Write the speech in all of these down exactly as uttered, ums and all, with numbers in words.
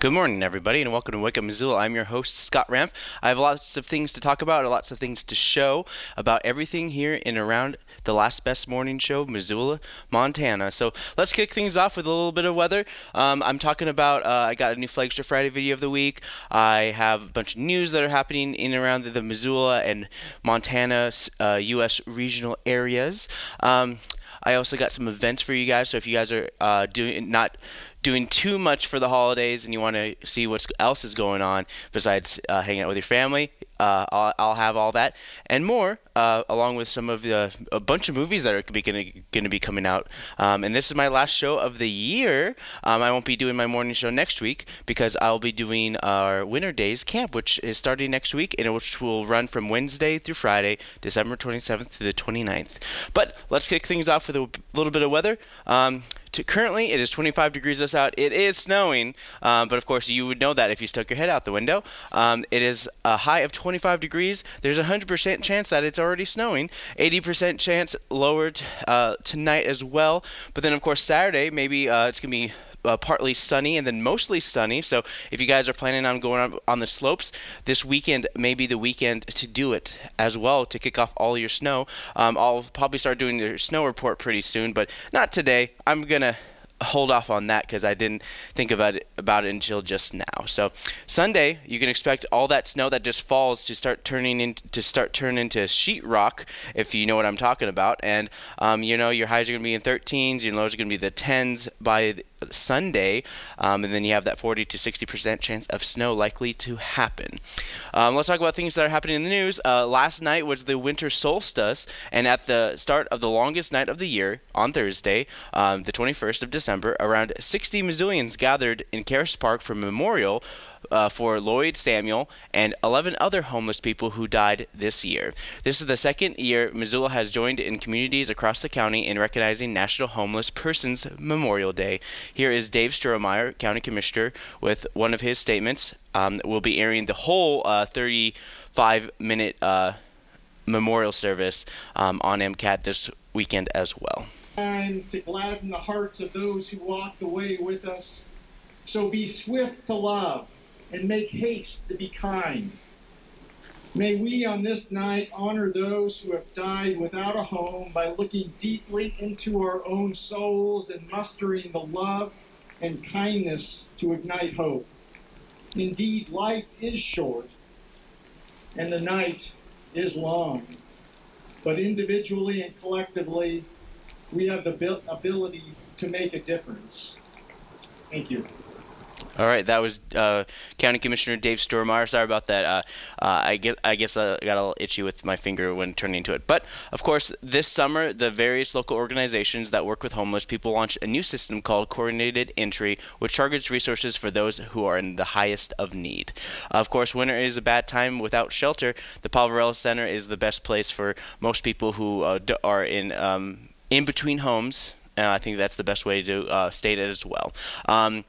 Good morning, everybody, and welcome to Wake Up Missoula. I'm your host, Scott Ranf. I have lots of things to talk about, lots of things to show about everything here and around the Last Best Morning Show, Missoula, Montana. So let's kick things off with a little bit of weather. Um, I'm talking about, uh, I got a new Flagster Friday video of the week. I have a bunch of news that are happening in and around the, the Missoula and Montana uh, U S regional areas. Um, I also got some events for you guys, so if you guys are uh, doing not doing too much for the holidays and you want to see what else is going on besides uh, hanging out with your family, uh, I'll, I'll have all that and more, uh, along with some of the a bunch of movies that are going to be coming out. Um, and this is my last show of the year. Um, I won't be doing my morning show next week because I'll be doing our Winter Days camp, which is starting next week and which will run from Wednesday through Friday, December twenty-seventh to the twenty-ninth. But let's kick things off with a little bit of weather. Um, To currently, it is twenty-five degrees out. It is snowing, um, but of course you would know that if you stuck your head out the window. Um, it is a high of twenty-five degrees. There's a one hundred percent chance that it's already snowing. eighty percent chance lowered uh, tonight as well. But then, of course, Saturday, maybe uh, it's going to be Uh, partly sunny and then mostly sunny. So if you guys are planning on going on, on the slopes this weekend, maybe the weekend to do it as well to kick off all your snow. Um, I'll probably start doing the snow report pretty soon, but not today. I'm gonna hold off on that because I didn't think about it, about it until just now. So Sunday, you can expect all that snow that just falls to start turning in to start turn into sheetrock, if you know what I'm talking about. And um, you know, your highs are gonna be in thirteens, your lows are gonna be the tens by the Sunday, um, and then you have that forty to sixty percent chance of snow likely to happen. Um, let's talk about things that are happening in the news. Uh, last night was the winter solstice, and at the start of the longest night of the year, on Thursday, um, the twenty-first of December, around sixty Missoulians gathered in Karis Park for a memorial Uh, for Lloyd Samuel and eleven other homeless people who died this year. This is the second year Missoula has joined in communities across the county in recognizing National Homeless Persons Memorial Day. Here is Dave Strohmeyer, County Commissioner, with one of his statements. Um, we'll be airing the whole uh, thirty-five minute uh, memorial service um, on M CAT this weekend as well. Time to gladden the hearts of those who walked away with us. So be swift to love and make haste to be kind. May we on this night honor those who have died without a home by looking deeply into our own souls and mustering the love and kindness to ignite hope. Indeed, life is short and the night is long, but individually and collectively, we have the ability to make a difference. Thank you. All right, that was uh, County Commissioner Dave Strohmeyer. Sorry about that. Uh, uh, I guess, I guess I got a little itchy with my finger when turning to it. But, of course, this summer, the various local organizations that work with homeless people launched a new system called Coordinated Entry, which targets resources for those who are in the highest of need. Of course, winter is a bad time without shelter. The Poverello Center is the best place for most people who uh, are in, um, in between homes, and I think that's the best way to uh, state it as well. Um,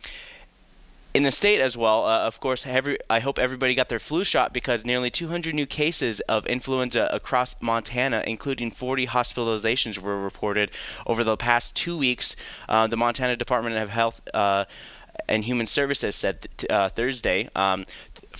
In the state as well, uh, of course, every, I hope everybody got their flu shot because nearly two hundred new cases of influenza across Montana, including forty hospitalizations, were reported over the past two weeks. Uh, the Montana Department of Health uh, and Human Services said th uh, Thursday um,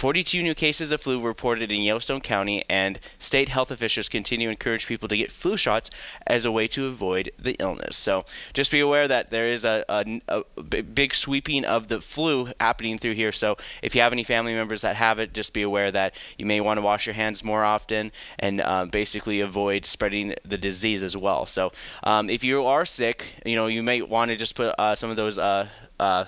forty-two new cases of flu were reported in Yellowstone County, and state health officials continue to encourage people to get flu shots as a way to avoid the illness. So just be aware that there is a, a, a big sweeping of the flu happening through here. So if you have any family members that have it, just be aware that you may want to wash your hands more often and um, basically avoid spreading the disease as well. So um, if you are sick, you know, you may want to just put uh, some of those uh, uh,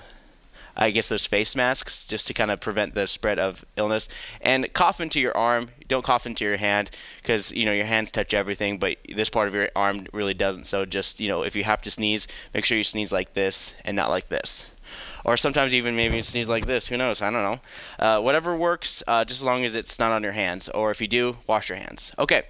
I guess those face masks just to kind of prevent the spread of illness. And cough into your arm. Don't cough into your hand because, you know, your hands touch everything, but this part of your arm really doesn't. So just, you know, if you have to sneeze, make sure you sneeze like this and not like this. Or sometimes even maybe you sneeze like this. Who knows? I don't know. Uh, whatever works, uh, just as long as it's not on your hands. Or if you do, wash your hands. Okay.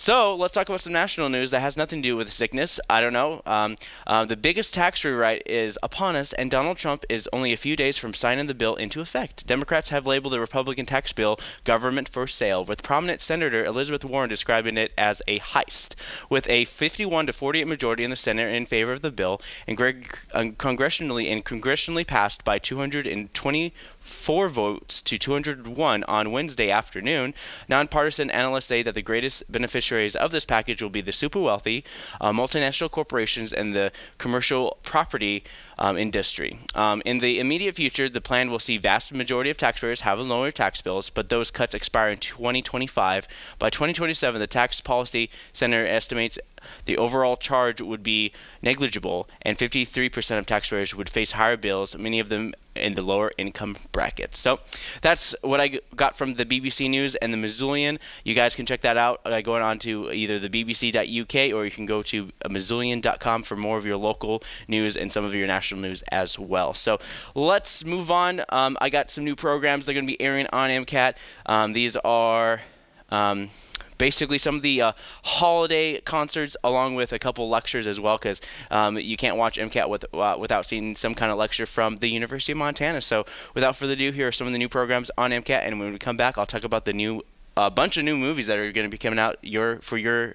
So let's talk about some national news that has nothing to do with sickness. I don't know. Um, uh, the biggest tax rewrite is upon us, and Donald Trump is only a few days from signing the bill into effect. Democrats have labeled the Republican tax bill government for sale, with prominent Senator Elizabeth Warren describing it as a heist. With a fifty-one to forty-eight majority in the Senate in favor of the bill, and Greg, uh, congressionally and congressionally passed by two hundred twenty-four votes to two hundred one on Wednesday afternoon, nonpartisan analysts say that the greatest beneficiaries of this package will be the super wealthy, uh, multinational corporations, and the commercial property um, industry. Um, in the immediate future, the plan will see vast majority of taxpayers have lower tax bills, but those cuts expire in twenty twenty-five. By twenty twenty-seven, the Tax Policy Center estimates the overall charge would be negligible, and fifty-three percent of taxpayers would face higher bills, many of them in the lower income bracket. So that's what I got from the B B C News and the Missoulian. You guys can check that out by going on to either the B B C dot U K, or you can go to Missoulian dot com for more of your local news and some of your national news as well. So let's move on. Um, I got some new programs. They're going to be airing on MCAT. Um, these are... Um, basically some of the uh, holiday concerts, along with a couple lectures as well, because um, you can't watch MCAT with, uh, without seeing some kind of lecture from the University of Montana. So without further ado, here are some of the new programs on MCAT, and when we come back, I'll talk about the new uh, bunch of new movies that are going to be coming out your, for your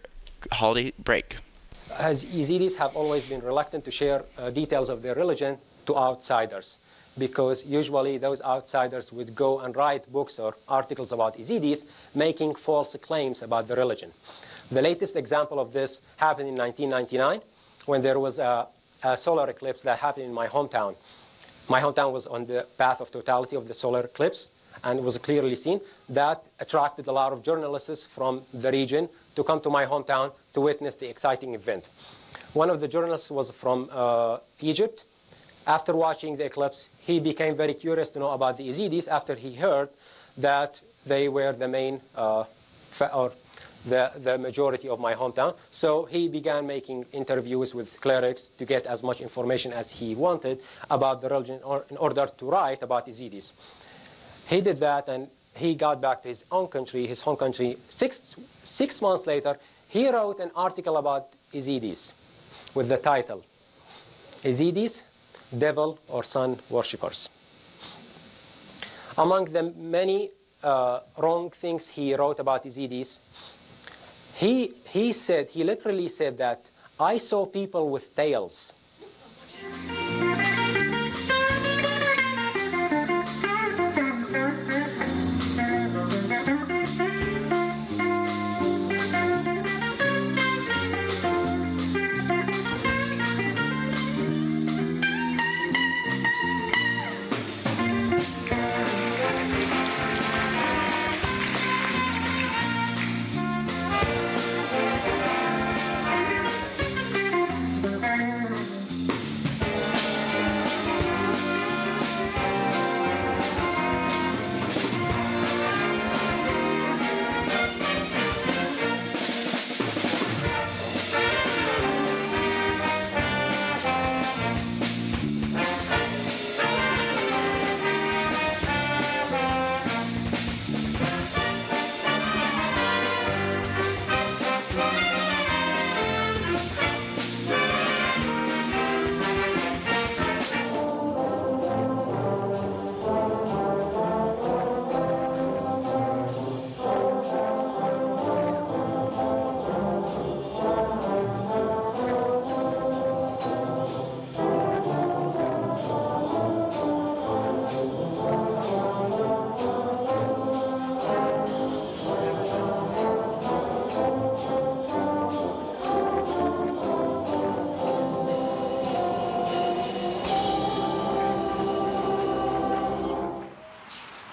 holiday break. As Yazidis have always been reluctant to share uh, details of their religion to outsiders, because usually those outsiders would go and write books or articles about Yazidis, making false claims about the religion. The latest example of this happened in nineteen ninety-nine, when there was a, a solar eclipse that happened in my hometown. My hometown was on the path of totality of the solar eclipse, and it was clearly seen. That attracted a lot of journalists from the region to come to my hometown to witness the exciting event. One of the journalists was from uh, Egypt. After watching the eclipse, he became very curious to know about the Yazidis after he heard that they were the main, uh, or the, the majority of my hometown. So he began making interviews with clerics to get as much information as he wanted about the religion, or in order to write about Yazidis. He did that, and he got back to his own country, his home country. Six, six months later, he wrote an article about Yazidis with the title, Yazidis, Devil or Sun Worshippers. Among the many uh, wrong things he wrote about Yazidis, he, he said, he literally said that, I saw people with tails.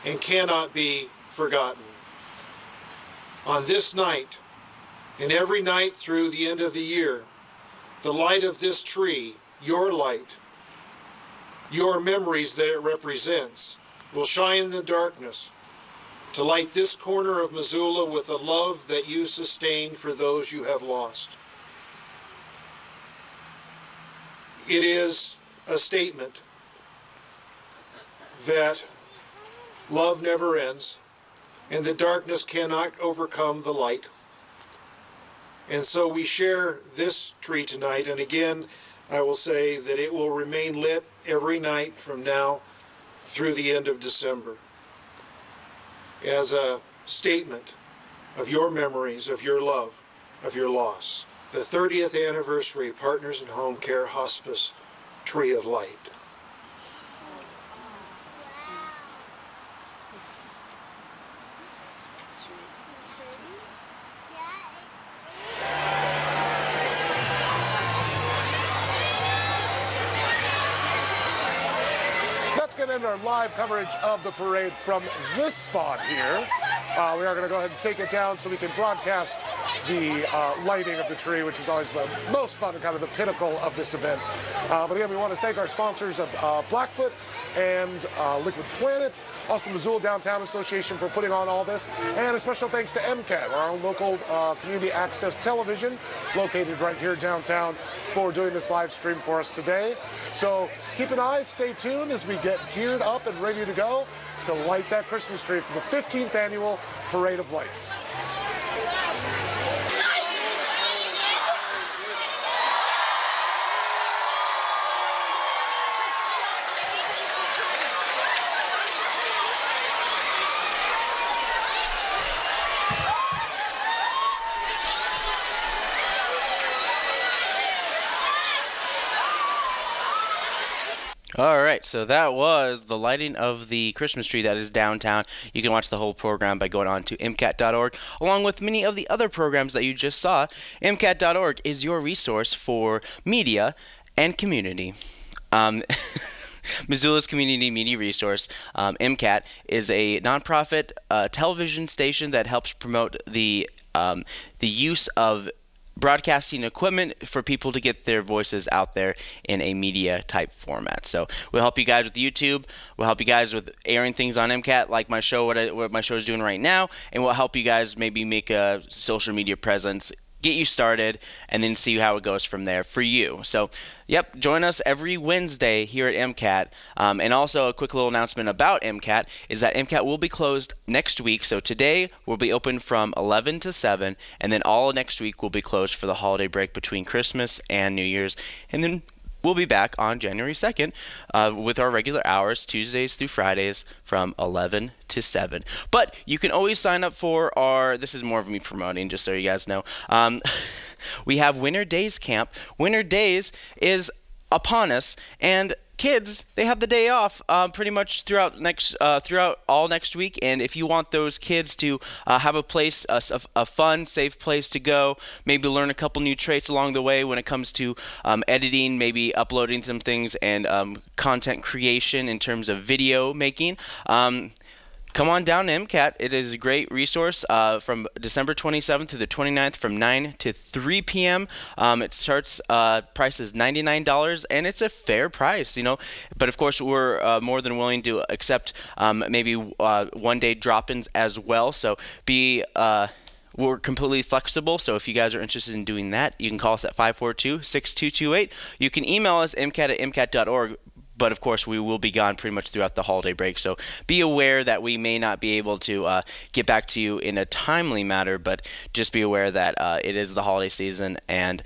And cannot be forgotten. On this night, and every night through the end of the year, the light of this tree, your light, your memories that it represents, will shine in the darkness to light this corner of Missoula with the love that you sustain for those you have lost. It is a statement that love never ends, and the darkness cannot overcome the light. And so we share this tree tonight, and again, I will say that it will remain lit every night from now through the end of December as a statement of your memories, of your love, of your loss. The thirtieth anniversary Partners in Home Care Hospice Tree of Light. Our live coverage of the parade from this spot here. Uh, we are going to go ahead and take it down so we can broadcast the uh, lighting of the tree, which is always the most fun and kind of the pinnacle of this event. Uh, but again, we want to thank our sponsors of uh, Blackfoot and uh, Liquid Planet, also the Missoula Downtown Association for putting on all this, and a special thanks to M C A T, our own local uh, community access television located right here downtown, for doing this live stream for us today. So keep an eye, stay tuned as we get geared up and ready to go to light that Christmas tree for the fifteenth annual Parade of Lights. All right, so that was the lighting of the Christmas tree that is downtown. You can watch the whole program by going on to M C A T dot org, along with many of the other programs that you just saw. M C A T dot org is your resource for media and community. Um, Missoula's Community Media Resource, um, M C A T, is a nonprofit uh, television station that helps promote the, um, the use of broadcasting equipment for people to get their voices out there in a media type format. So we'll help you guys with YouTube. We'll help you guys with airing things on M C A T, like my show, what, I, what my show is doing right now, and we'll help you guys maybe make a social media presence, get you started, and then see how it goes from there for you. So, yep, join us every Wednesday here at M C A T. Um, and also a quick little announcement about M C A T is that M C A T will be closed next week. So today we'll be open from eleven to seven, and then all next week will be closed for the holiday break between Christmas and New Year's. And then we'll be back on January second uh, with our regular hours, Tuesdays through Fridays from eleven to seven. But you can always sign up for our, this is more of me promoting, just so you guys know. Um, we have Winter Days Camp. Winter Days is upon us, and kids, they have the day off um, pretty much throughout next uh, throughout all next week. And if you want those kids to uh, have a place, a, a fun, safe place to go, maybe learn a couple new traits along the way when it comes to um, editing, maybe uploading some things, and um, content creation in terms of video making, um, come on down to M C A T. It is a great resource uh, from December twenty-seventh to the twenty-ninth from nine to three P M Um, it starts, uh, price is ninety-nine dollars, and it's a fair price, you know. But, of course, we're uh, more than willing to accept um, maybe uh, one-day drop-ins as well. So be uh, – we're completely flexible. So if you guys are interested in doing that, you can call us at five four two, six two two eight. You can email us, M C A T at M C A T dot org. But, of course, we will be gone pretty much throughout the holiday break. So be aware that we may not be able to uh, get back to you in a timely manner, but just be aware that uh, it is the holiday season, and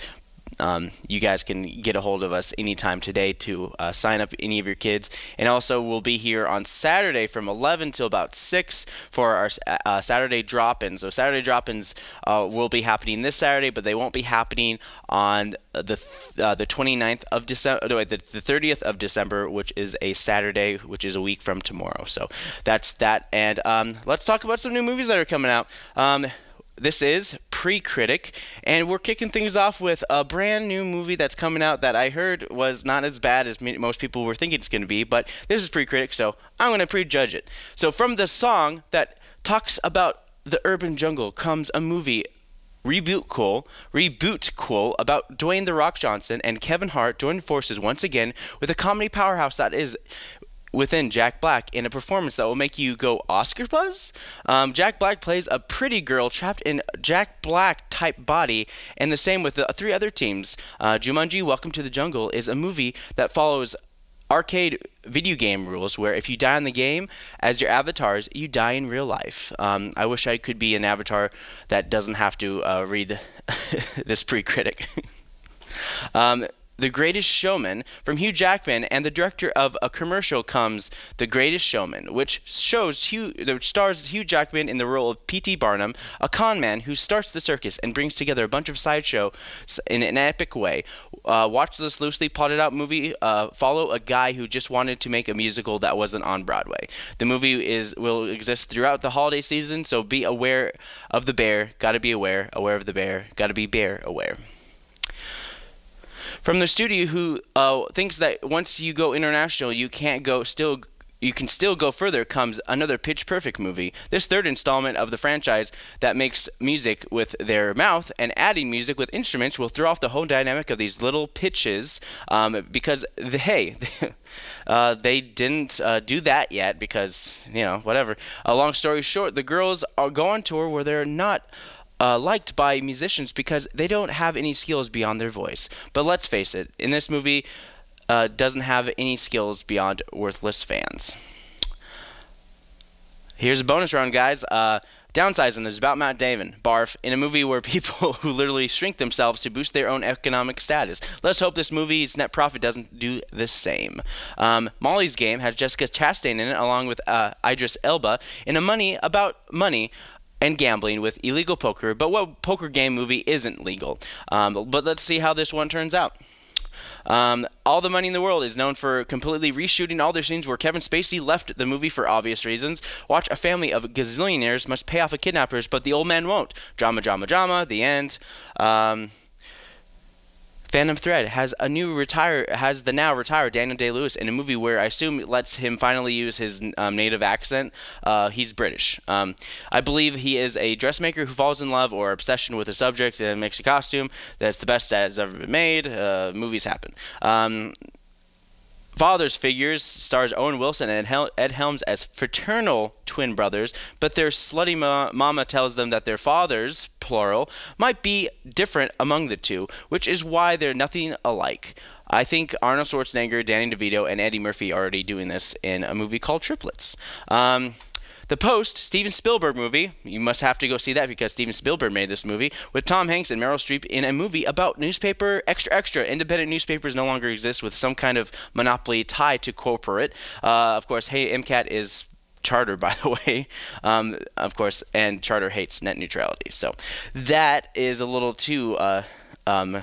um, you guys can get a hold of us anytime today to uh, sign up any of your kids. And also, we'll be here on Saturday from eleven till about six for our uh, Saturday drop-ins. So Saturday drop-ins uh, will be happening this Saturday, but they won't be happening on the uh, the twenty-ninth of December, no, wait, the, the thirtieth of December, which is a Saturday, which is a week from tomorrow. So that's that. And um, let's talk about some new movies that are coming out. Um, this is Pre-Critic, and we're kicking things off with a brand new movie that's coming out that I heard was not as bad as most people were thinking it's going to be, but this is Pre-Critic, so I'm going to prejudge it. So from the song that talks about the urban jungle comes a movie Reboot Cool, Reboot Cool, about Dwayne The Rock Johnson and Kevin Hart joined forces once again with a comedy powerhouse that is within Jack Black in a performance that will make you go Oscar buzz. Um, Jack Black plays a pretty girl trapped in Jack Black type body, and the same with the three other teams. Uh, Jumanji, Welcome to the Jungle is a movie that follows arcade video game rules where if you die in the game as your avatars, you die in real life. Um, I wish I could be an avatar that doesn't have to uh, read this pre-critic. um, The Greatest Showman. From Hugh Jackman and the director of a commercial comes The Greatest Showman, which shows Hugh, which stars Hugh Jackman in the role of P T Barnum, a con man who starts the circus and brings together a bunch of sideshows in an epic way. Uh, watch this loosely plotted out movie uh, follow a guy who just wanted to make a musical that wasn't on Broadway. The movie is will exist throughout the holiday season, so be aware of the bear. Gotta be aware, aware of the bear. Gotta be bear aware. From the studio, who uh, thinks that once you go international, you can't go still. You can still go further, comes another Pitch Perfect movie. This third installment of the franchise that makes music with their mouth and adding music with instruments will throw off the whole dynamic of these little pitches um, because, the, hey, uh, they didn't uh, do that yet because, you know, whatever. Uh, long story short, the girls are go on tour where they're not Uh, liked by musicians because they don't have any skills beyond their voice. But let's face it, in this movie uh, doesn't have any skills beyond worthless fans. Here's a bonus round, guys. Uh, Downsizing is about Matt Damon, barf, in a movie where people who literally shrink themselves to boost their own economic status. Let's hope this movie's net profit doesn't do the same. Um, Molly's Game has Jessica Chastain in it along with uh, Idris Elba in a money about money and gambling with illegal poker, but what poker game movie isn't legal? Um, but let's see how this one turns out. Um, All the Money in the World is known for completely reshooting all their scenes where Kevin Spacey left the movie for obvious reasons. Watch a family of gazillionaires must pay off a kidnappers, but the old man won't. Drama, drama, drama, the end. Um... Phantom Thread has a new retire has the now retired Daniel Day-Lewis in a movie where I assume it lets him finally use his um, native accent. Uh, he's British. Um, I believe he is a dressmaker who falls in love or obsession with a subject and makes a costume that's the best that has ever been made. Uh, movies happen. Um, Father's Figures stars Owen Wilson and Hel Ed Helms as fraternal twin brothers, but their slutty ma mama tells them that their fathers, plural, might be different among the two, which is why they're nothing alike. I think Arnold Schwarzenegger, Danny DeVito, and Eddie Murphy are already doing this in a movie called Triplets. Um, The Post, Steven Spielberg movie, you must have to go see that because Steven Spielberg made this movie, with Tom Hanks and Meryl Streep in a movie about newspaper, extra, extra, independent newspapers no longer exist with some kind of monopoly tie to corporate. Uh, of course, hey, MCAT is Charter, by the way, um, of course, and Charter hates net neutrality. So that is a little too uh, um,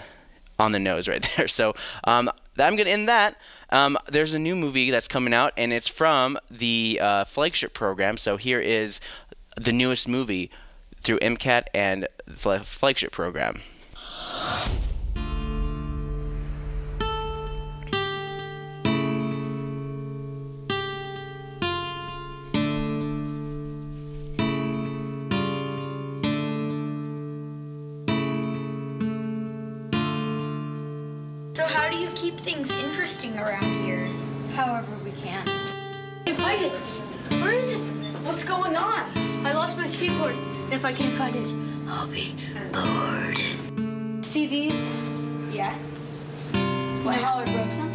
on the nose right there. So um, I'm going to end that. Um, there's a new movie that's coming out, and it's from the uh, flagship program. So here is the newest movie through MCAT and the flagship program. Keep things interesting around here, however we can. Hey, find it! Where is it? What's going on? I lost my skateboard. If I can't find it, I'll be bored. See these? Yeah. What? You know how I broke them?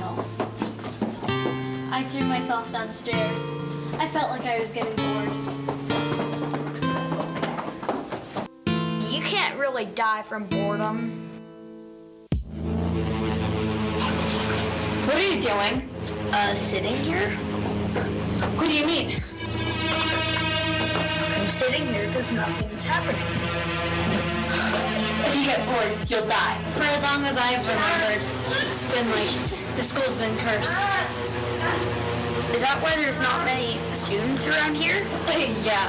No. No. I threw myself down the stairs. I felt like I was getting bored. You can't really die from boredom. What are you doing? Uh, sitting here? What do you mean? I'm sitting here because nothing is happening. If you get bored, you'll die. For as long as I've remembered, it's been like, the school's been cursed. Is that why there's not many students around here? Yeah.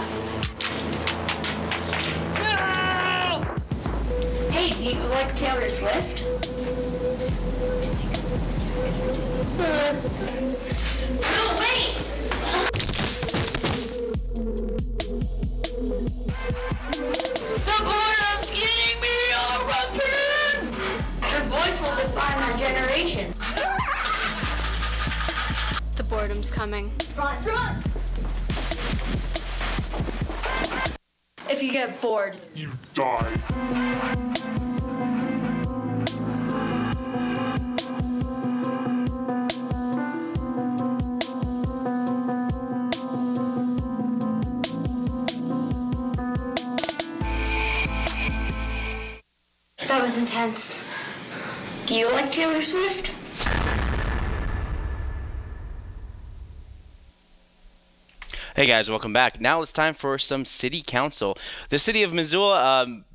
No! Hey, do you like Taylor Swift? No, wait! The boredom's getting me all ruptured! Your voice will define our generation. The boredom's coming. Run, run! If you get bored, you die. was intense. Do you like Taylor Swift? Hey guys, welcome back. Now it's time for some city council. The city of Missoula um,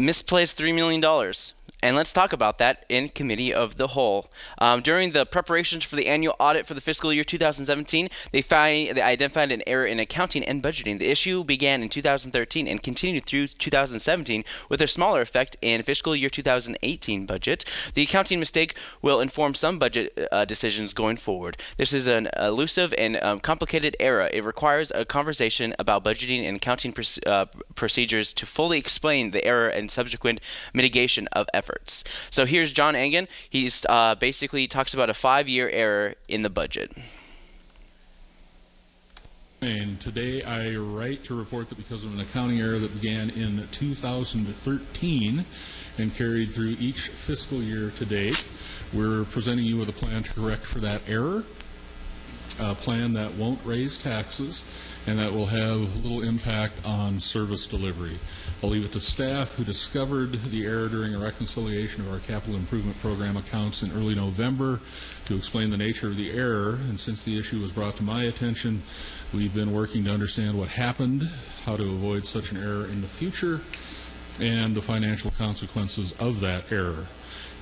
misplaced three million dollars. And let's talk about that in Committee of the Whole. Um, during the preparations for the annual audit for the fiscal year two thousand seventeen, they, find, they identified an error in accounting and budgeting. The issue began in two thousand thirteen and continued through two thousand seventeen with a smaller effect in fiscal year two thousand eighteen budget. The accounting mistake will inform some budget uh, decisions going forward. This is an elusive and um, complicated error. It requires a conversation about budgeting and accounting pr uh, procedures to fully explain the error and subsequent mitigation of effort. So here's John Engen. He's uh, basically talks about a five-year error in the budget. And today I write to report that because of an accounting error that began in two thousand thirteen and carried through each fiscal year to date, we're presenting you with a plan to correct for that error, a plan that won't raise taxes and that will have little impact on service delivery. I'll leave it to staff who discovered the error during a reconciliation of our capital improvement program accounts in early November to explain the nature of the error. And since the issue was brought to my attention, we've been working to understand what happened, how to avoid such an error in the future, and the financial consequences of that error.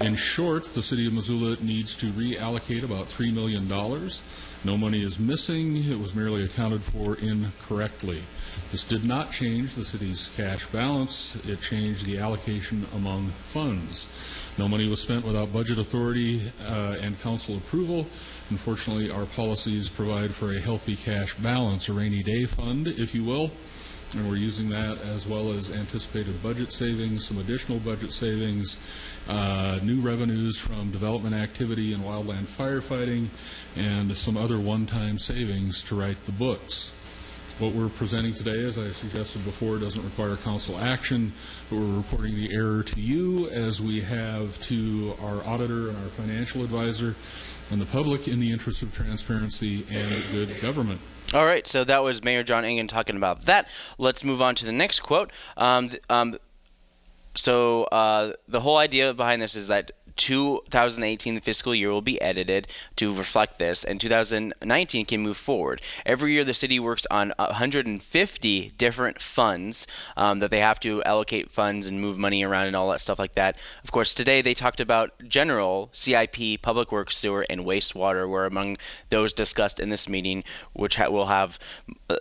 In short, the city of Missoula needs to reallocate about three million dollars. No money is missing. It was merely accounted for incorrectly. This did not change the city's cash balance. It changed the allocation among funds. No money was spent without budget authority uh, and council approval. Unfortunately, our policies provide for a healthy cash balance, a rainy day fund, if you will. And we're using that as well as anticipated budget savings, some additional budget savings, uh, new revenues from development activity and wildland firefighting, and some other one-time savings to write the books. What we're presenting today, as I suggested before, doesn't require council action, but we're reporting the error to you as we have to our auditor and our financial advisor and the public in the interest of transparency and good government. All right, so that was Mayor John Engen talking about that. Let's move on to the next quote. Um, um, so uh, the whole idea behind this is that two thousand eighteen, the fiscal year, will be edited to reflect this, and two thousand nineteen can move forward. Every year, the city works on one hundred fifty different funds um, that they have to allocate funds and move money around and all that stuff like that. Of course, today they talked about general, C I P, public works, sewer, and wastewater were among those discussed in this meeting, which ha will have uh,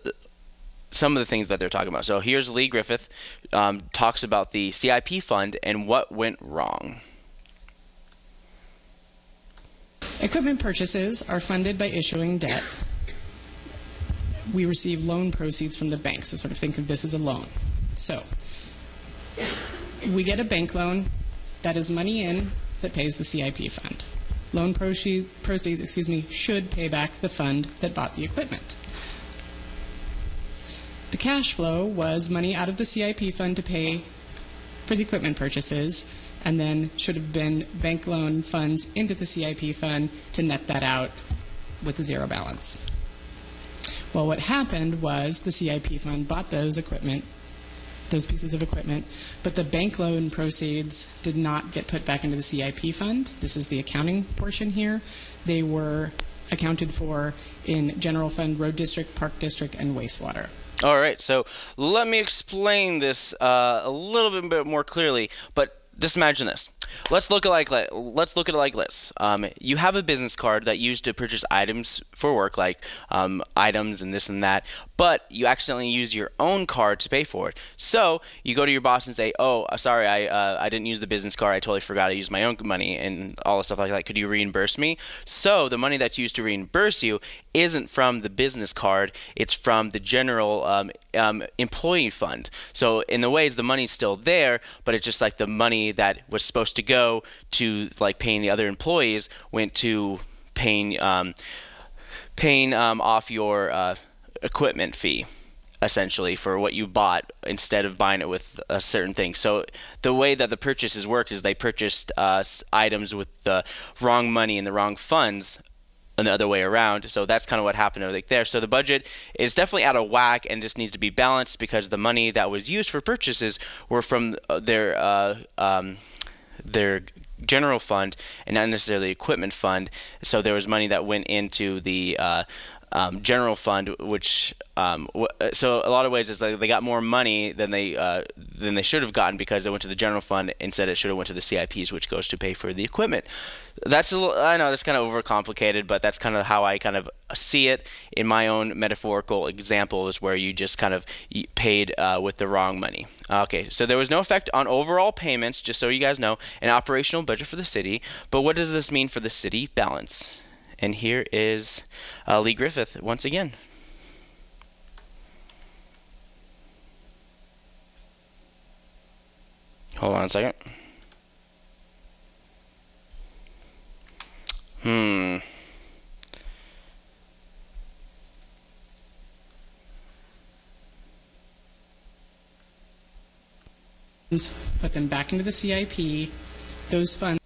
some of the things that they're talking about. So here's Lee Griffith, um, talks about the C I P fund and what went wrong. Equipment purchases are funded by issuing debt. We receive loan proceeds from the bank, so sort of think of this as a loan. So we get a bank loan that is money in that pays the C I P fund. Loan proceeds, excuse me, should pay back the fund that bought the equipment. The cash flow was money out of the C I P fund to pay for the equipment purchases, and then should have been bank loan funds into the C I P fund to net that out with a zero balance. Well, what happened was the C I P fund bought those equipment, those pieces of equipment, but the bank loan proceeds did not get put back into the C I P fund. This is the accounting portion here. They were accounted for in general fund, road district, park district, and wastewater. All right, so let me explain this uh, a little bit more clearly, but just imagine this. Let's look at like let's look at it like this. Um, you have a business card that you use to purchase items for work, like um, items and this and that. But you accidentally use your own card to pay for it. So you go to your boss and say, "Oh, sorry, I uh, I didn't use the business card. I totally forgot. I used my own money and all the stuff like that. Could you reimburse me?" So the money that's used to reimburse you isn't from the business card. It's from the general um, um, employee fund. So in the ways, the money's still there, but it's just like the money that was supposed to go to like paying the other employees went to paying um, paying um, off your uh, equipment fee, essentially, for what you bought instead of buying it with a certain thing. So the way that the purchases worked is they purchased uh, items with the wrong money and the wrong funds and the other way around. So that's kind of what happened over there. So the budget is definitely out of whack and just needs to be balanced, because the money that was used for purchases were from their uh, um, their general fund and not necessarily equipment fund. So there was money that went into the uh, um, general fund, which um, w so a lot of ways is like they got more money than they uh, than they should have gotten, because they went to the general fund instead. It should have went to the C I Ps, which goes to pay for the equipment. That's a little, I know that's kind of overcomplicated, but that's kind of how I kind of see it in my own metaphorical example, is where you just kind of paid uh, with the wrong money. Okay, so there was no effect on overall payments, just so you guys know, an operational budget for the city. But what does this mean for the city balance? And here is uh, Lee Griffith once again. Hold on a second. Hmm. Put them back into the C I P. Those funds.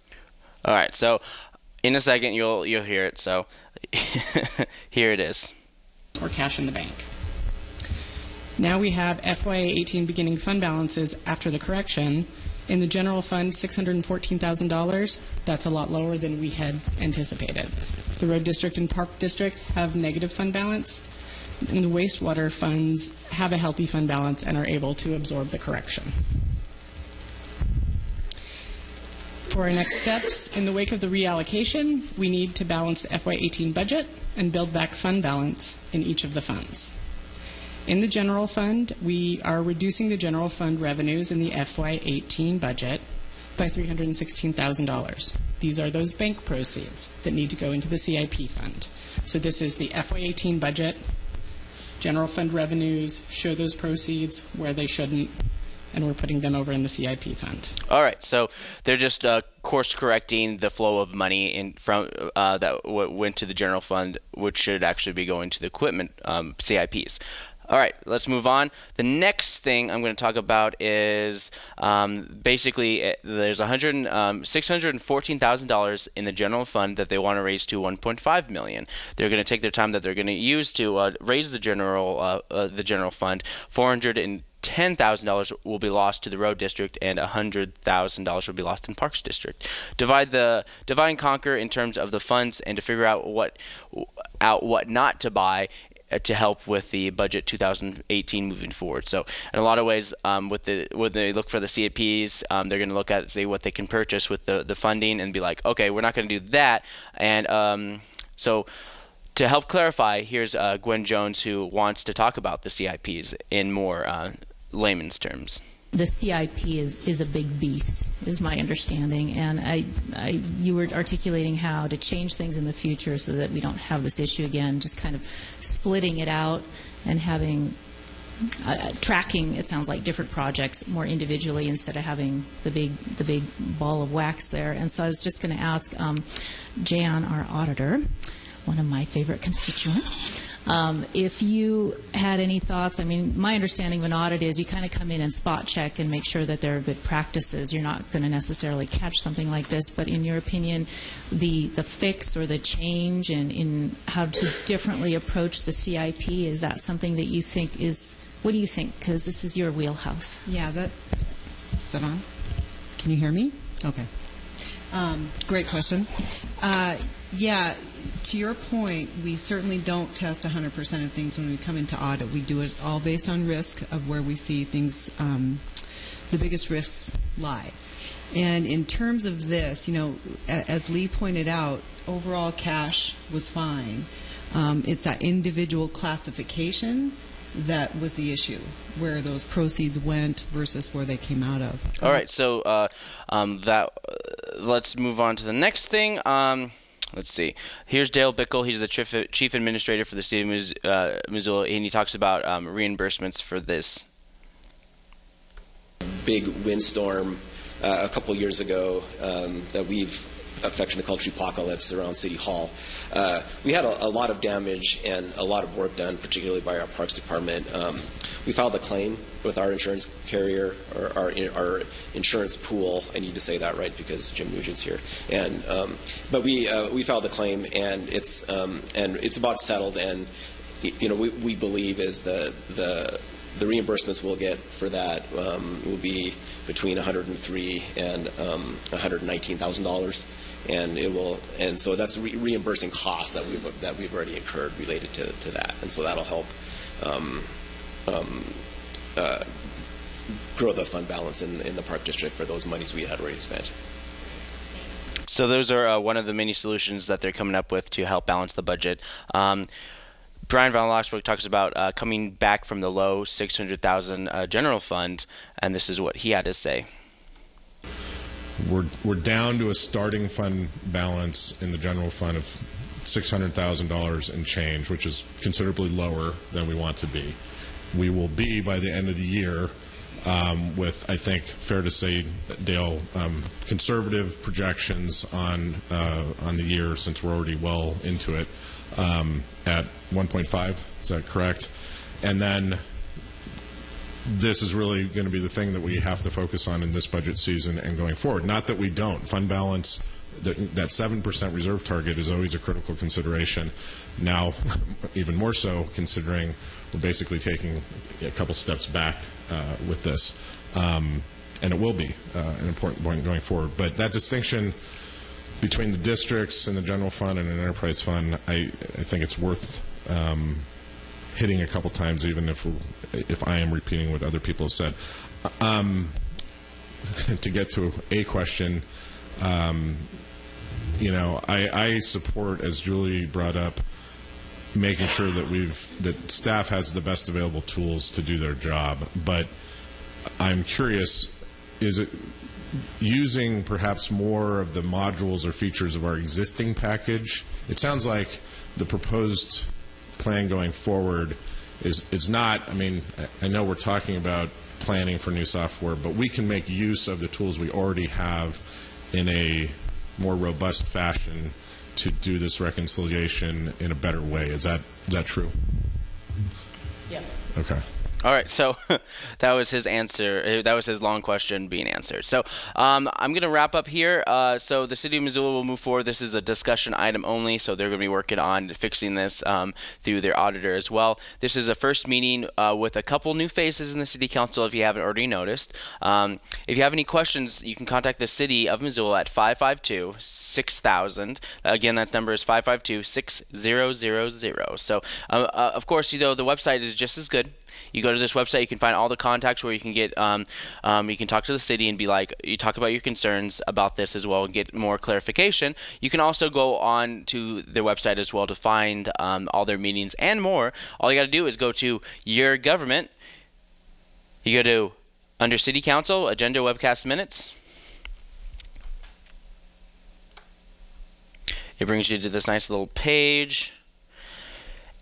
All right. So, in a second, you'll you'll hear it. So, here it is. Or cash in the bank. Now we have F Y A eighteen beginning fund balances after the correction. In the general fund, six hundred fourteen thousand dollars. That's a lot lower than we had anticipated. The road district and park district have negative fund balance, and the wastewater funds have a healthy fund balance and are able to absorb the correction. For our next steps, in the wake of the reallocation, we need to balance the F Y eighteen budget and build back fund balance in each of the funds. In the general fund, we are reducing the general fund revenues in the F Y eighteen budget by three hundred sixteen thousand dollars. These are those bank proceeds that need to go into the C I P fund. So this is the F Y eighteen budget. General fund revenues show those proceeds where they shouldn't, and we're putting them over in the C I P fund. All right, so they're just uh, course correcting the flow of money in from uh, that w went to the general fund, which should actually be going to the equipment um, C I Ps. All right, let's move on. The next thing I'm going to talk about is um, basically there's um, six hundred fourteen thousand dollars in the general fund that they want to raise to one point five million dollars. They're going to take their time that they're going to use to uh, raise the general uh, uh, the general fund. four hundred ten thousand dollars will be lost to the road district, and one hundred thousand dollars will be lost in parks district. Divide the divide and conquer in terms of the funds, and to figure out what out what not to buy to help with the budget two thousand eighteen moving forward. So in a lot of ways, um, with the when they look for the C I Ps, um, they're going to look at say what they can purchase with the the funding and be like, okay, we're not going to do that. And um, so to help clarify, here's uh, Gwen Jones, who wants to talk about the C I Ps in more uh, layman's terms. The C I P is is a big beast, is my understanding, and I, I you were articulating how to change things in the future so that we don't have this issue again. Just kind of splitting it out and having uh, tracking. It sounds like different projects more individually instead of having the big the big ball of wax there. And so I was just going to ask um, Jan, our auditor, one of my favorite constituents. Um, if you had any thoughts, I mean, my understanding of an audit is you kind of come in and spot check and make sure that there are good practices. You're not going to necessarily catch something like this, but in your opinion, the, the fix or the change in, in how to differently approach the C I P, is that something that you think is, what do you think? Because this is your wheelhouse. Yeah, that, is that on? Can you hear me? Okay. Um, great question. Uh, yeah. To your point, we certainly don't test one hundred percent of things when we come into audit. We do it all based on risk of where we see things, um, the biggest risks lie. And in terms of this, you know, as Lee pointed out, overall cash was fine. Um, it's that individual classification that was the issue, where those proceeds went versus where they came out of. All right, so uh, um, that. Uh, let's move on to the next thing. Um, Let's see. Here's Dale Bickel. He's the chief, chief administrator for the city of uh, Missoula, and he talks about um, reimbursements for this. Big windstorm uh, a couple years ago um, that we've affectionately called Treepocalypse around City Hall. Uh, we had a, a lot of damage and a lot of work done, particularly by our Parks Department. Um, we filed a claim with our insurance carrier, or our, our insurance pool. I need to say that right because Jim Nugent's here. And um, but we uh, we filed a claim, and it's um, and it's about settled. And you know, we, we believe is the the the reimbursements we'll get for that um, will be between one hundred three and um, one hundred nineteen thousand dollars, and it will, and so that's re reimbursing costs that we've that we've already incurred related to, to that, and so that'll help um, um, uh, grow the fund balance in, in the park district for those monies we had already spent. So those are uh, one of the many solutions that they're coming up with to help balance the budget. Um, Brian von Lochberg talks about uh, coming back from the low six hundred thousand uh, general fund, and this is what he had to say. We're we're down to a starting fund balance in the general fund of six hundred thousand dollars and change, which is considerably lower than we want to be. We will be by the end of the year um, with, I think, fair to say, Dale, um, conservative projections on uh, on the year since we're already well into it. Um, at one point five, is that correct? And then this is really going to be the thing that we have to focus on in this budget season and going forward. Not that we don't. Fund balance, that seven percent reserve target is always a critical consideration. Now, even more so, considering we're basically taking a couple steps back uh, with this. Um, and it will be uh, an important point going forward. But that distinction between the districts and the general fund and an enterprise fund, I, I think it's worth um, hitting a couple times, even if if I am repeating what other people have said. Um, to get to a question, um, you know, I, I support, as Julie brought up, making sure that we've that staff has the best available tools to do their job. But I'm curious, is it using perhaps more of the modules or features of our existing package? It sounds like the proposed plan going forward is, is not, I mean, I know we're talking about planning for new software, but we can make use of the tools we already have in a more robust fashion to do this reconciliation in a better way. Is that, is that true? Yes. Okay. All right, so that was his answer. That was his long question being answered. So um, I'm going to wrap up here. Uh, so the city of Missoula will move forward. This is a discussion item only, so they're going to be working on fixing this um, through their auditor as well. This is a first meeting uh, with a couple new faces in the city council, if you haven't already noticed. Um, if you have any questions, you can contact the city of Missoula at five five two, six thousand. Again, that number is five five two, six thousand. So, uh, uh, of course, you know, the website is just as good. You go to this website, you can find all the contacts where you can get, um, um, you can talk to the city and be like, you talk about your concerns about this as well and get more clarification. You can also go on to their website as well to find um, all their meetings and more. All you got to do is go to your government. You go to under City Council, Agenda, Webcast, Minutes. It brings you to this nice little page.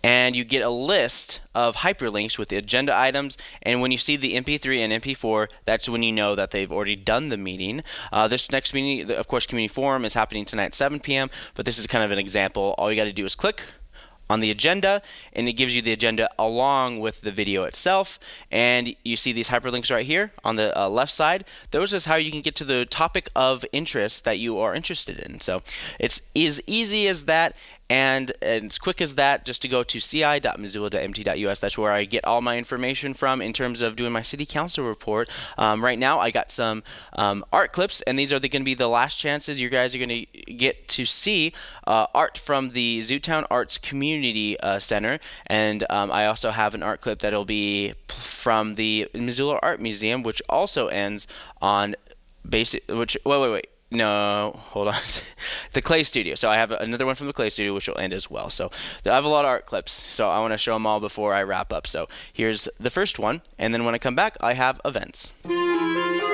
And you get a list of hyperlinks with the agenda items, and when you see the M P three and M P four, that's when you know that they've already done the meeting. Uh, this next meeting, of course, community forum is happening tonight at seven p m, but this is kind of an example. All you got to do is click on the agenda, and it gives you the agenda along with the video itself. And you see these hyperlinks right here on the uh, left side. Those is how you can get to the topic of interest that you are interested in. So it's as easy as that, and, and as quick as that, just to go to c i dot missoula dot m t dot u s. That's where I get all my information from in terms of doing my city council report. Um, right now, I got some um, art clips, and these are the, going to be the last chances you guys are going to get to see uh, art from the Zootown Arts Community uh, Center. And um, I also have an art clip that will be from the Missoula Art Museum, which also ends on basic – which wait, wait, wait. No, hold on. The Clay Studio. So I have another one from the Clay Studio, which will end as well. So I have a lot of art clips, so I want to show them all before I wrap up. So here's the first one, and then when I come back, I have events. Thank you.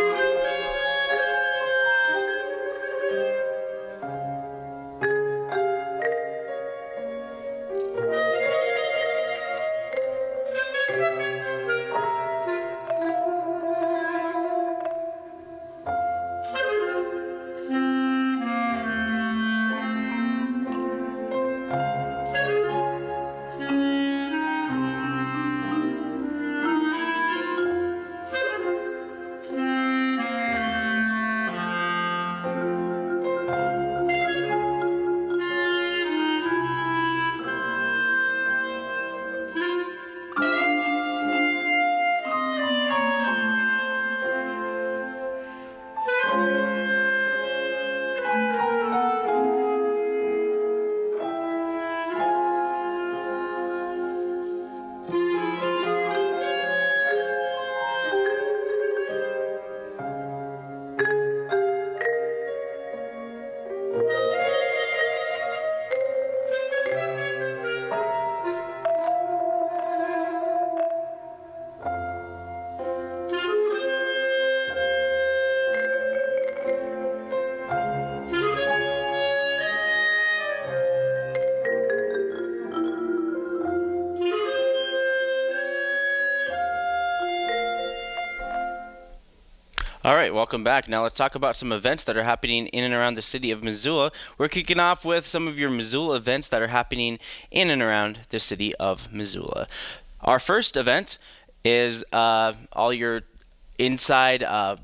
All right, welcome back. Now let's talk about some events that are happening in and around the city of Missoula. We're kicking off with some of your Missoula events that are happening in and around the city of Missoula. Our first event is uh, all your inside uh,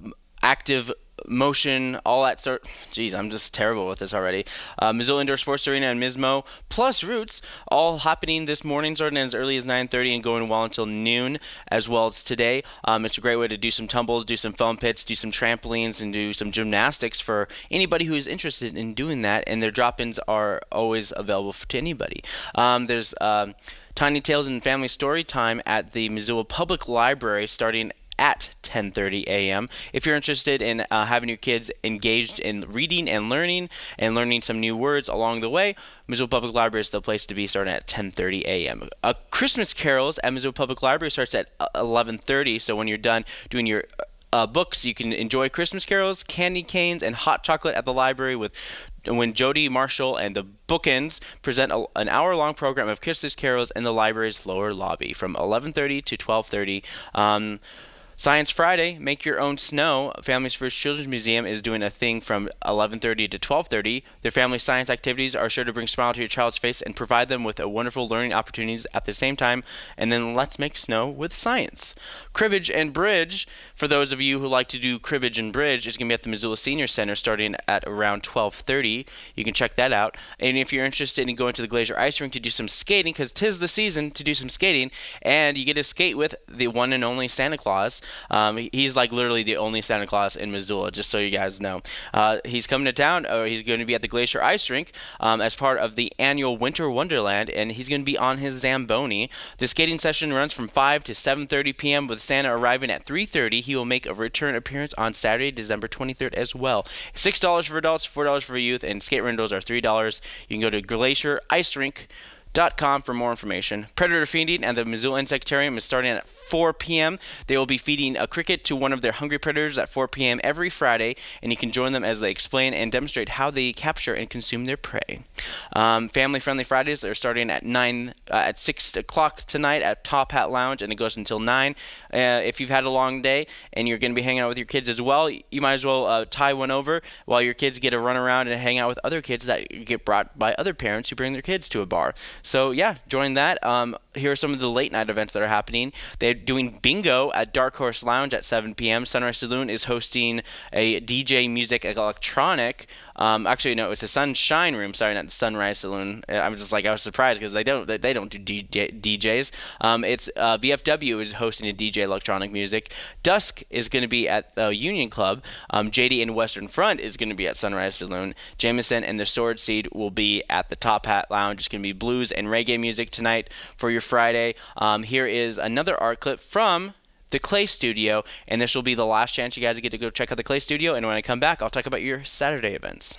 active motion, all that sort. Geez, I'm just terrible with this already. Uh, Missoula Indoor Sports Arena and MISMO plus Roots, all happening this morning, starting as early as nine thirty and going well until noon, as well as today. Um, it's a great way to do some tumbles, do some foam pits, do some trampolines, and do some gymnastics for anybody who is interested in doing that. And their drop-ins are always available to anybody. Um, there's um, Tiny Tales and Family Story Time at the Missoula Public Library, starting at ten thirty a m If you're interested in uh, having your kids engaged in reading and learning and learning some new words along the way, Missoula Public Library is the place to be, starting at ten thirty a m Uh, Christmas carols at Missoula Public Library starts at eleven thirty, so when you're done doing your uh, books, you can enjoy Christmas carols, candy canes, and hot chocolate at the library with when Jody Marshall and the Bookends present a, an hour-long program of Christmas carols in the library's lower lobby from eleven thirty to twelve thirty. Um, Science Friday, Make Your Own Snow, Families First Children's Museum is doing a thing from eleven thirty to twelve thirty. Their family science activities are sure to bring a smile to your child's face and provide them with a wonderful learning opportunities at the same time. And then let's make snow with science. Cribbage and Bridge, for those of you who like to do cribbage and bridge, is going to be at the Missoula Senior Center starting at around twelve thirty. You can check that out. And if you're interested in going to the Glacier Ice Rink to do some skating, because 'tis the season to do some skating, and you get to skate with the one and only Santa Claus. Um, he's like literally the only Santa Claus in Missoula, just so you guys know. Uh, he's coming to town, or he's going to be at the Glacier Ice Rink um, as part of the annual Winter Wonderland, and he's going to be on his Zamboni. The skating session runs from five to seven thirty p m with Santa arriving at three thirty. He will make a return appearance on Saturday, December twenty-third as well. six dollars for adults, four dollars for youth, and skate rentals are three dollars. You can go to Glacier Ice Rink dot com for more information. Predator feeding at the Missoula Insectarium is starting at four p m They will be feeding a cricket to one of their hungry predators at four p m every Friday, and you can join them as they explain and demonstrate how they capture and consume their prey. Um, Family-friendly Fridays are starting at nine uh, at six o'clock tonight at Top Hat Lounge, and it goes until nine. Uh, if you've had a long day and you're going to be hanging out with your kids as well, you might as well uh, tie one over while your kids get to run around and hang out with other kids that get brought by other parents who bring their kids to a bar. So yeah, join that. Um, here are some of the late night events that are happening. They're doing bingo at Dark Horse Lounge at seven p m Sunrise Saloon is hosting a D J music electronic. Um, actually, no, it's the Sunshine Room. Sorry, not the Sunrise Saloon. I'm just like I was surprised because they don't they, they don't do D J, D Js. Um, it's uh, V F W is hosting a D J electronic music. Dusk is going to be at the uh, Union Club. Um, J D and Western Front is going to be at Sunrise Saloon. Jameson and the Sword Seed will be at the Top Hat Lounge. It's going to be blues and reggae music tonight for your Friday. Um, here is another art clip from the Clay Studio, and this will be the last chance you guys get to go check out the Clay Studio, and when I come back, I'll talk about your Saturday events.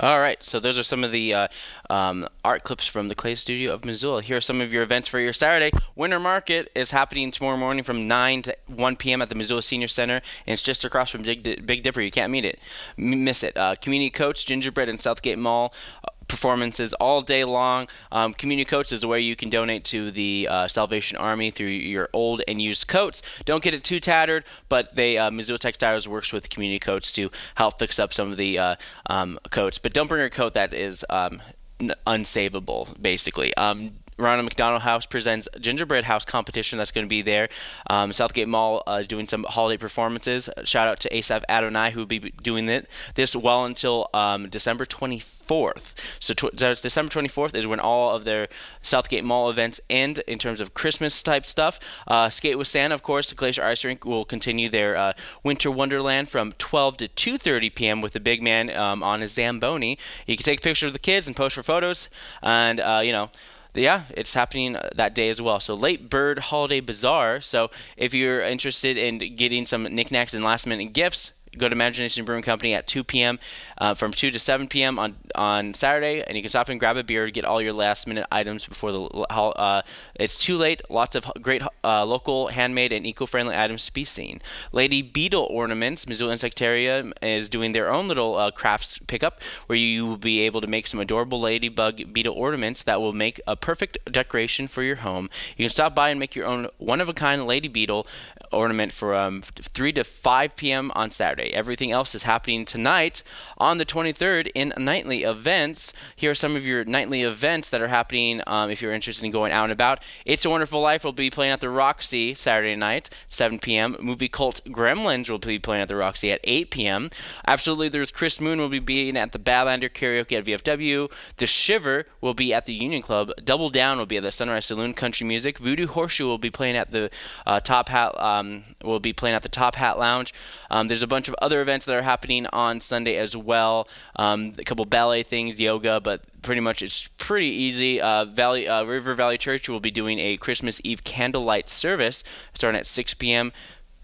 All right, so those are some of the uh, um, art clips from the Clay Studio of Missoula. Here are some of your events for your Saturday. Winter Market is happening tomorrow morning from nine to one P M at the Missoula Senior Center, and it's just across from Big, D Big Dipper. You can't meet it, M miss it. Uh, Community Coach, Gingerbread, and Southgate Mall uh, performances all day long. Um, Community Coats is a way you can donate to the uh, Salvation Army through your old and used coats. Don't get it too tattered, but they uh, Missoula Textiles works with Community Coats to help fix up some of the uh, um, coats. But don't bring your coat that is um, unsavable, basically. Um, Ronald McDonald House presents Gingerbread House competition. That's going to be there. Um, Southgate Mall uh, doing some holiday performances. Shout out to Asaf Adonai, who will be doing it this well until um, December twenty-fourth. So, tw so it's December twenty-fourth is when all of their Southgate Mall events end in terms of Christmas type stuff. Uh, Skate with Santa, of course. The Glacier Ice Rink will continue their uh, Winter Wonderland from twelve to two thirty P M with the big man um, on his Zamboni. You can take a picture of the kids and post for photos, and uh, you know. Yeah, it's happening that day as well. So Late Bird Holiday Bazaar. So if you're interested in getting some knickknacks and last minute gifts, go to Imagination Brewing Company at two P M Uh, from two to seven P M on on Saturday, and you can stop and grab a beer to get all your last minute items before the uh, it's too late. Lots of great uh, local, handmade, and eco-friendly items to be seen. Lady Beetle Ornaments, Missoula Insectaria, is doing their own little uh, crafts pickup where you will be able to make some adorable ladybug beetle ornaments that will make a perfect decoration for your home. You can stop by and make your own one-of-a-kind lady beetle ornament for um, three to five P M on Saturday. Everything else is happening tonight on the twenty-third in nightly events. Here are some of your nightly events that are happening um, if you're interested in going out and about. It's a Wonderful Life will be playing at the Roxy Saturday night, seven P M Movie Cult Gremlins will be playing at the Roxy at eight P M Absolutely There's Chris Moon will be being at the Badlander Karaoke at V F W. The Shiver will be at the Union Club. Double Down will be at the Sunrise Saloon. Country Music Voodoo Horseshoe will be playing at the uh, Top Hat um, Um, we'll be playing at the Top Hat Lounge. Um, there's a bunch of other events that are happening on Sunday as well. Um, a couple ballet things, yoga, but pretty much it's pretty easy. Uh, Valley, uh, River Valley Church will be doing a Christmas Eve candlelight service starting at six P M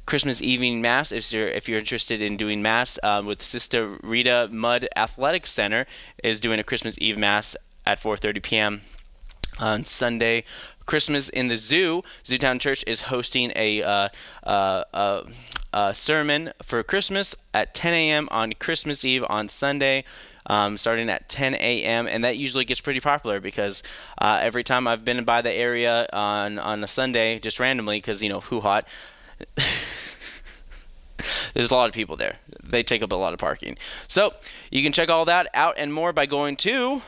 Christmas evening mass. If you're if you're interested in doing mass, um, with Sister Rita Mudd Athletic Center is doing a Christmas Eve mass at four thirty P M on Sunday. Christmas in the Zoo. Zootown Church is hosting a uh, uh, uh, uh, sermon for Christmas at ten A M on Christmas Eve on Sunday, um, starting at ten A M And that usually gets pretty popular because uh, every time I've been by the area on on a Sunday, just randomly, because you know who hot. There's a lot of people there. They take up a lot of parking. So you can check all that out and more by going to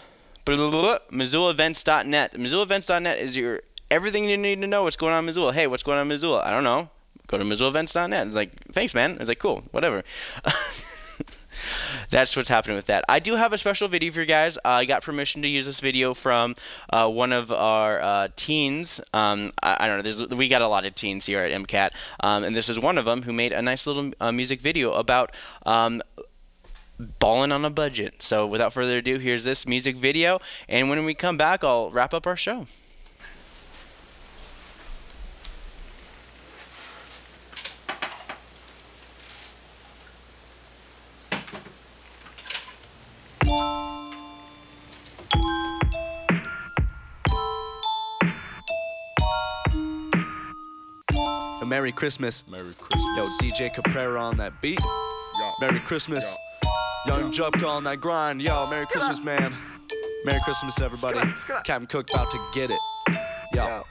Missoula Events dot net. Missoula Events dot net is your everything you need to know what's going on in Missoula. Hey, what's going on in Missoula? I don't know. Go to Missoula Events dot net. It's like, thanks, man. It's like, cool, whatever. That's what's happening with that. I do have a special video for you guys. Uh, I got permission to use this video from uh, one of our uh, teens. Um, I, I don't know. There's, we got a lot of teens here at MCAT, um, and this is one of them who made a nice little uh, music video about um, balling on a budget. So without further ado, here's this music video, and when we come back, I'll wrap up our show. The Merry Christmas. Merry Christmas. Yo, D J Caprera on that beat. Yeah. Merry Christmas. Yeah. Young Jupka on that grind, yo. Merry Christmas, man. Merry Christmas, everybody. Captain Cook about to get it, yo.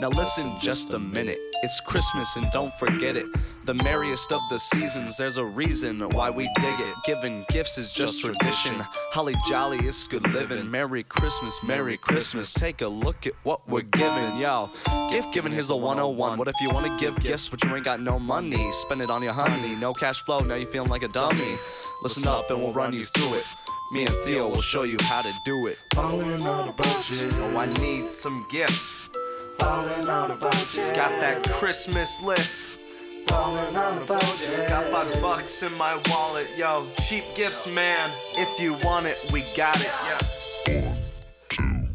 Now listen just a minute. It's Christmas and don't forget it. The merriest of the seasons, there's a reason why we dig it. Giving gifts is just tradition. Holly jolly, it's good living. Merry Christmas, Merry Christmas. Take a look at what we're giving, yo. Gift giving, here's the one oh one. What if you wanna give gifts but you ain't got no money? Spend it on your honey, no cash flow, now you feeling like a dummy. Listen up and we'll run you through it. Me and Theo will show you how to do it. Ballin' on a budget. Oh, I need some gifts. Ballin' on a budget. Got that Christmas list. Ballin' on a budget. Got five bucks in my wallet, yo. Cheap gifts, man. If you want it, we got it. Yeah. One, two,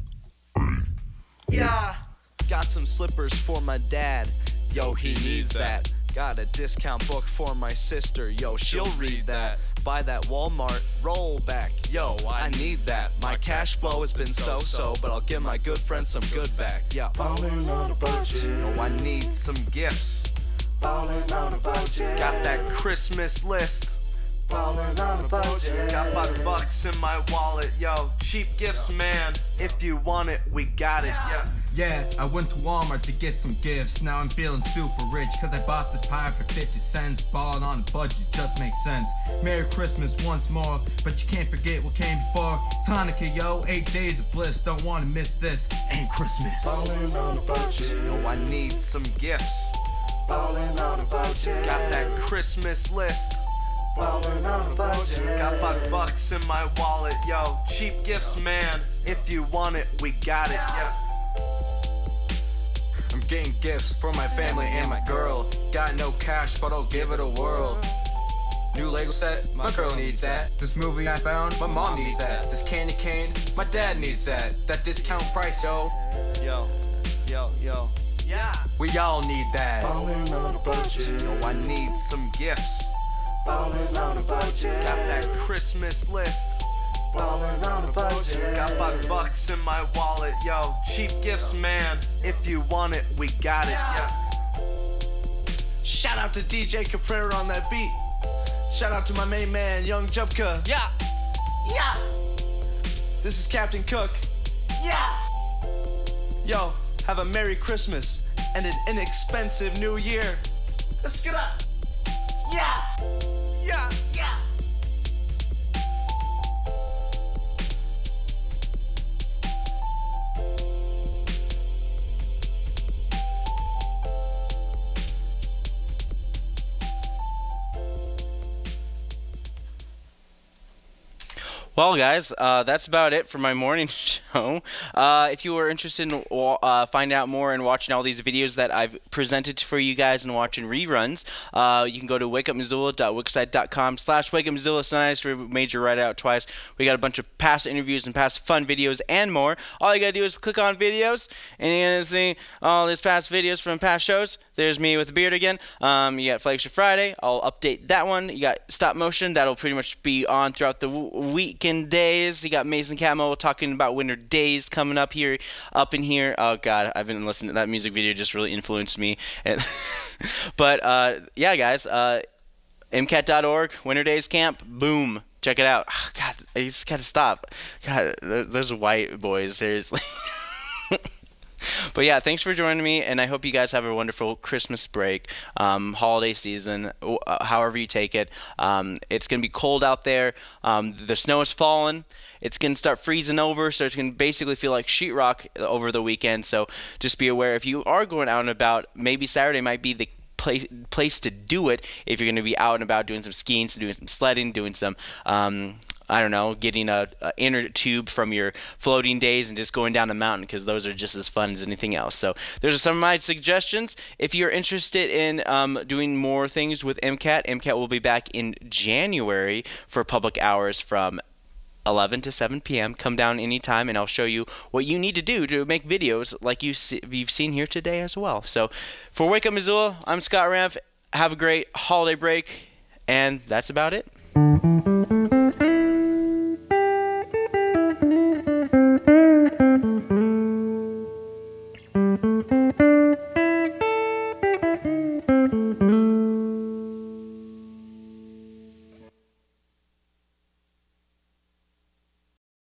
three. Yeah. Got some slippers for my dad. Yo, he needs that. Got a discount book for my sister. Yo, she'll read that. Buy that Walmart roll back, yo, I need that. My cash flow has been so-so, but I'll give my good friends some good back. Yeah, ballin' on a budget. Oh, I need some gifts. Ballin' on a budget. Got that Christmas list. Ballin' on a budget. Got five bucks in my wallet, yo. Cheap gifts, man. If you want it, we got it. Yeah. Yeah, I went to Walmart to get some gifts. Now I'm feeling super rich, cause I bought this pie for fifty cents. Ballin' on a budget just makes sense. Merry Christmas once more, but you can't forget what came before. It's Hanukkah, yo, eight days of bliss. Don't wanna miss this, ain't Christmas. Ballin' on a budget. Oh, I need some gifts. Ballin' on a budget. Got that Christmas list. Ballin' on a budget. Got five bucks in my wallet, yo. Cheap gifts, man. If you want it, we got it, yeah. I'm getting gifts for my family and my girl. Got no cash, but I'll give it a whirl. New Lego set, my girl needs that. This movie I found, my mom needs that. This candy cane, my dad needs that. That discount price, yo. Yo, yo, yo. Yeah. We all need that. Ballin' on a budget. Oh, I need some gifts. Ballin' on a budget. Got that Christmas list. Ballin' on a budget. Got five bucks in my wallet, yo. Cheap gifts, man. If you want it, we got it. Yeah. Shout out to D J Caprera on that beat. Shout out to my main man, Young Jupka. Yeah. Yeah. This is Captain Cook. Yeah. Yo, have a Merry Christmas and an inexpensive New Year. Let's get up. Yeah. Yeah. Yeah. Well, guys, uh, that's about it for my morning show. Uh, if you are interested in uh, finding out more and watching all these videos that I've presented for you guys and watching reruns, uh, you can go to wake up missoula dot wixsite dot com slash wake up missoula. It's not nice to major right out twice. We got a bunch of past interviews and past fun videos and more. All you got to do is click on videos, and you're going to see all these past videos from past shows. There's me with the beard again. Um, you got Flagship Friday. I'll update that one. You got Stop Motion. That'll pretty much be on throughout the week. Days. You got Mason Camo talking about winter days coming up here, up in here. Oh God, I've been listening to that music video; just really influenced me. And but uh, yeah, guys, uh, M C A T dot org, Winter Days Camp, boom. Check it out. Oh, God, I just gotta stop. God, those white boys, seriously. But yeah, thanks for joining me, and I hope you guys have a wonderful Christmas break, um, holiday season, uh, however you take it. Um, it's going to be cold out there. Um, the snow is falling. It's going to start freezing over, so it's going to basically feel like sheetrock over the weekend. So just be aware, if you are going out and about, maybe Saturday might be the place, place to do it if you're going to be out and about doing some skiing, doing some sledding, doing some... Um, I don't know, getting a, a inner tube from your floating days and just going down the mountain, because those are just as fun as anything else. So those are some of my suggestions. If you're interested in um, doing more things with M C A T, M C A T will be back in January for public hours from eleven to seven P M Come down anytime, and I'll show you what you need to do to make videos like you see, you've seen here today as well. So for Wake Up Missoula, I'm Scott Ranf. Have a great holiday break, and that's about it.